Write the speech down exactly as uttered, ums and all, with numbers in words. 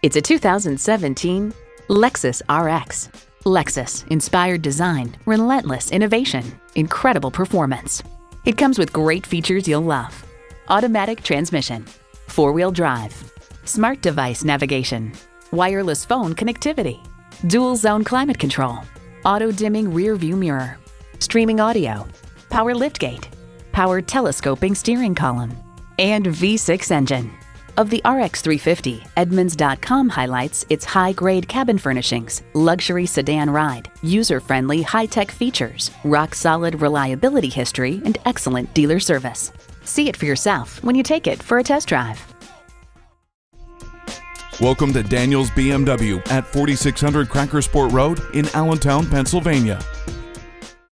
It's a two thousand seventeen Lexus R X. Lexus, inspired design, relentless innovation, incredible performance. It comes with great features you'll love. Automatic transmission, four-wheel drive, smart device navigation, wireless phone connectivity, dual zone climate control, auto-dimming rear view mirror, streaming audio, power liftgate, power telescoping steering column, and V six engine. Of the R X three fifty, Edmunds dot com highlights its high-grade cabin furnishings, luxury sedan ride, user-friendly high-tech features, rock-solid reliability history, and excellent dealer service. See it for yourself when you take it for a test drive. Welcome to Daniels B M W at forty-six hundred Crackersport Road in Allentown, Pennsylvania.